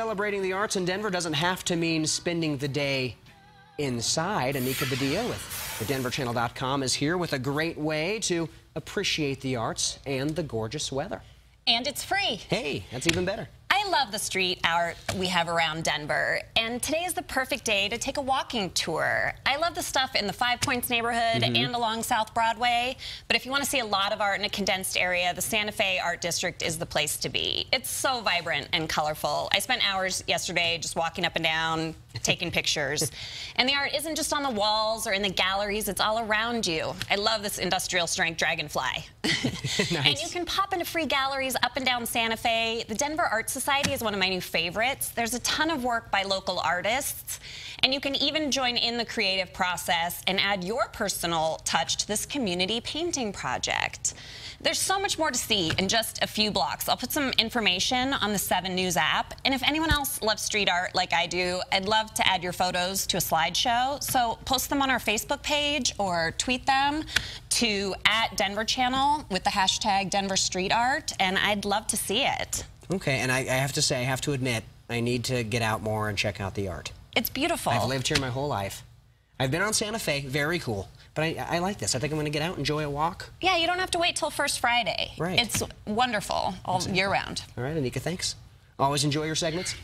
Celebrating the arts in Denver doesn't have to mean spending the day inside. Anika Badia with thedenverchannel.com is here with a great way to appreciate the arts and the gorgeous weather. And it's free. Hey, that's even better. I love the street art we have around Denver, and today is the perfect day to take a walking tour. I love the stuff in the Five Points neighborhood and along South Broadway, but if you want to see a lot of art in a condensed area, the Santa Fe Art District is the place to be. It's so vibrant and colorful. I spent hours yesterday just walking up and down, taking pictures. And the art isn't just on the walls or in the galleries, it's all around you. I love this industrial strength dragonfly. Nice. And you can pop into free galleries up and down Santa Fe. The Denver Art Society is one of my new favorites. There's a ton of work by local artists, and you can even join in the creative process and add your personal touch to this community painting project. There's so much more to see in just a few blocks. I'll put some information on the 7 News app, and if anyone else loves street art like I do, I'd love to add your photos to a slideshow, so post them on our Facebook page or tweet them to @DenverChannel with the hashtag #DenverStreetArt, and I'd love to see it. Okay, and I have to say, I have to admit, I need to get out more and check out the art. It's beautiful. I've lived here my whole life. I've been on Santa Fe, very cool, but I like this. I think I'm going to get out, enjoy a walk. Yeah, you don't have to wait till First Friday. Right. It's wonderful all year round. All right, Anika, thanks. Always enjoy your segments.